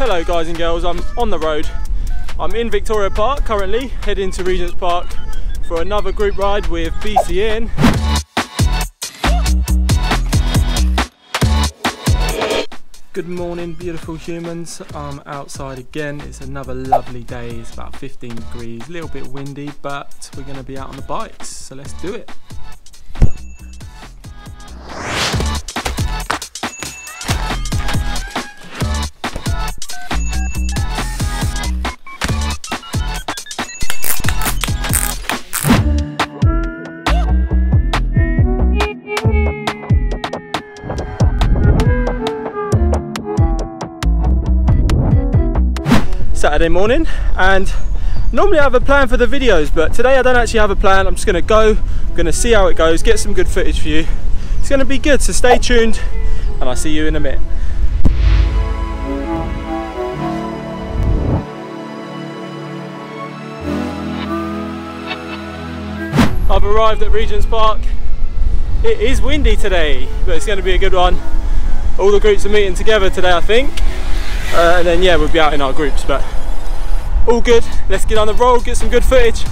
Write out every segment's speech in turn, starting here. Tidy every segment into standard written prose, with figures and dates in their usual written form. Hello guys and girls, I'm on the road. I'm in Victoria Park currently, heading to Regent's Park for another group ride with BCN. Good morning beautiful humans, I'm outside again. It's another lovely day, it's about 15 degrees, a little bit windy, but we're going to be out on the bikes, so let's do it. Saturday morning, and normally I have a plan for the videos, but today I don't actually have a plan. I'm just going to go, I'm going to see how it goes, get some good footage for you. It's going to be good, so stay tuned and I'll see you in a minute. I've arrived at Regent's Park. It is windy today, but it's going to be a good one. All the groups are meeting together today, I think. And then yeah, we'll be out in our groups, but all good. Let's get on the roll, get some good footage.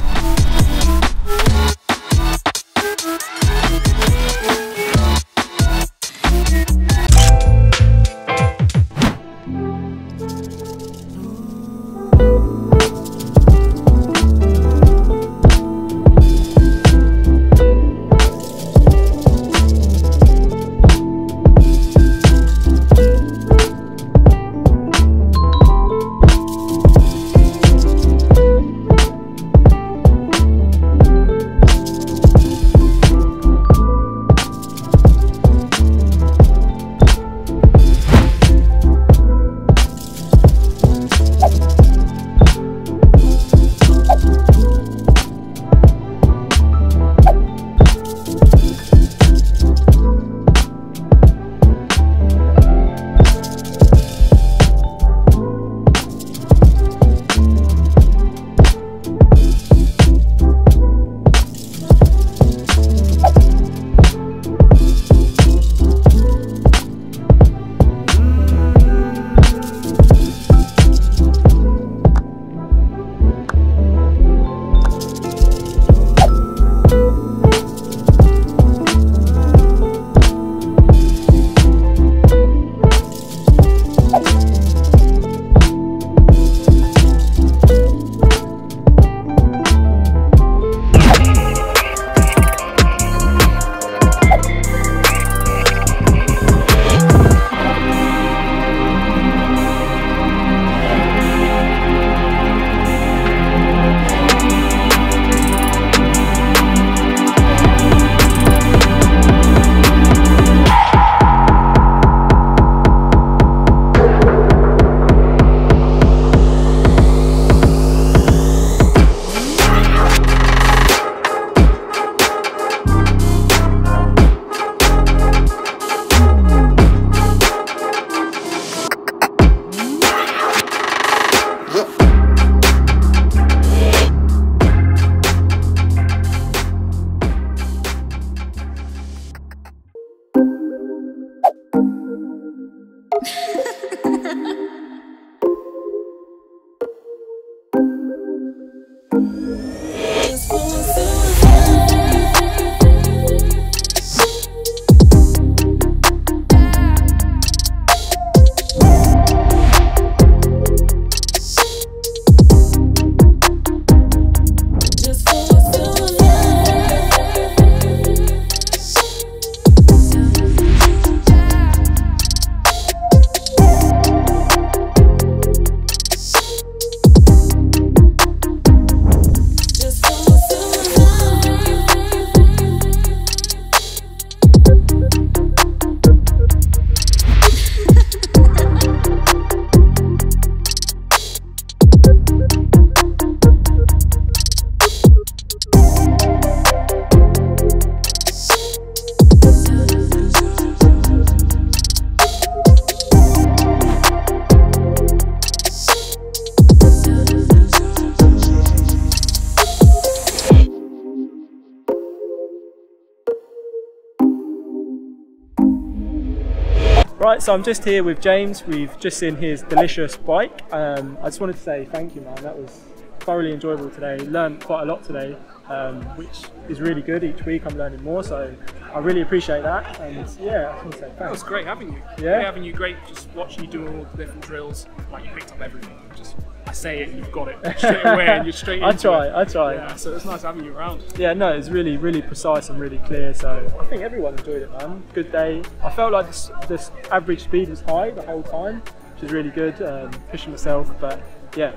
Right, so I'm just here with James. We've just seen his delicious bike. I just wanted to say thank you, man. That was thoroughly enjoyable today. Learned quite a lot today, which is really good. Each week I'm learning more, so I really appreciate that. And yeah, I just want to say thanks. That was great having you. Yeah. Great having you, great just watching you doing all the different drills. Like, you picked up everything. Just, I say it and you've got it straight away and you're straight into it. I try. Yeah, so it's nice having you around. Yeah, no, it's really, really precise and really clear. So I think everyone enjoyed it, man. Good day. I felt like this average speed was high the whole time, which is really good. Pushing myself, but yeah,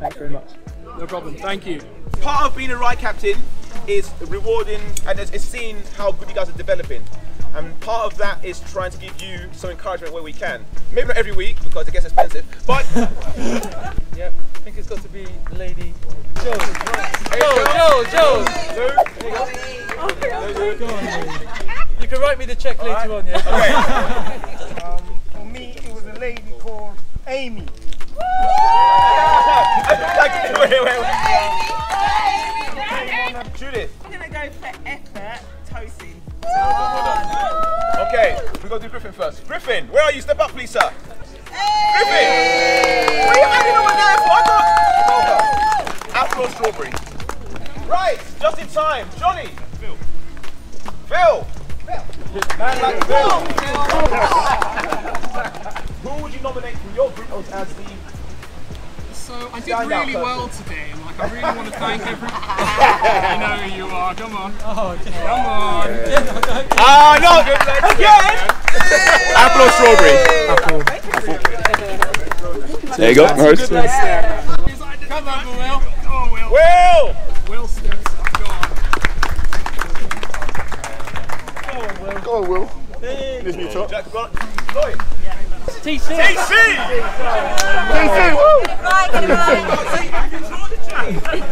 thanks very much. No problem, thank you. Part of being a ride captain is rewarding and it's seeing how good you guys are developing. And part of that is trying to give you some encouragement where we can. Maybe not every week because it gets expensive, but... yeah, I think it's got to be Lady Jo. Jo. You can write me the check later on, yeah? Okay. For me, it was a lady called Amy. Wait. Judith. I'm going to go for effort toasting. Oh, okay, we've got to do Griffin first. Griffin, where are you? Step up, please, sir. Hey. Griffin! Hey. What are you hanging on there for? Apple or strawberry? Right, just in time. Johnny! Phil! Man like Phil! Who would you nominate from your group as the... So I did really well today. Like, I really want to thank everyone. I know you are. Come on. Oh, okay. Come on. Ah, no. Again. Apple or strawberry? Apple. There you go. Come on, Will. Oh, Will. Will Smith. Go on. Go on, Will. This new top. Jack Blunt. Lloyd. TC! Woo!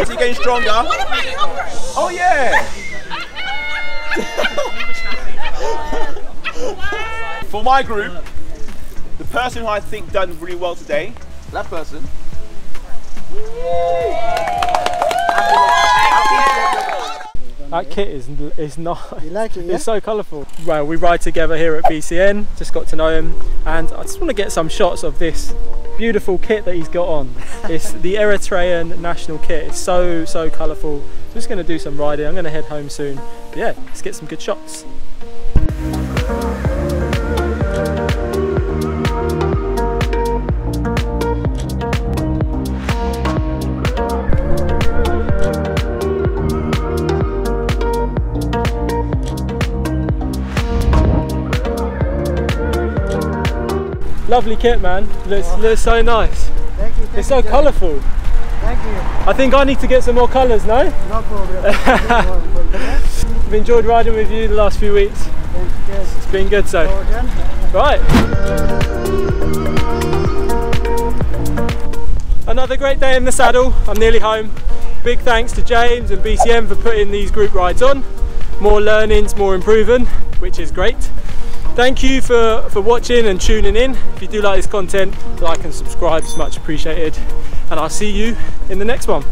Is he getting stronger? Oh yeah! For my group, the person who I think done really well today, that person. That kit is nice. You like it, yeah? It's so colourful. Well, we ride together here at BCN, just got to know him, and I just want to get some shots of this beautiful kit that he's got on. It's the Eritrean national kit. It's so colourful. I'm just going to do some riding. I'm going to head home soon. But yeah, let's get some good shots. Lovely kit, man. Looks so nice. Thank you. It's so colourful. Thank you. I think I need to get some more colours, no? No problem. I've enjoyed riding with you the last few weeks. Yes. It's been good, so. Right. Another great day in the saddle. I'm nearly home. Big thanks to James and BCN for putting these group rides on. More learnings, more improving, which is great. Thank you for watching and tuning in. If you do like this content, like and subscribe, it's much appreciated. And I'll see you in the next one.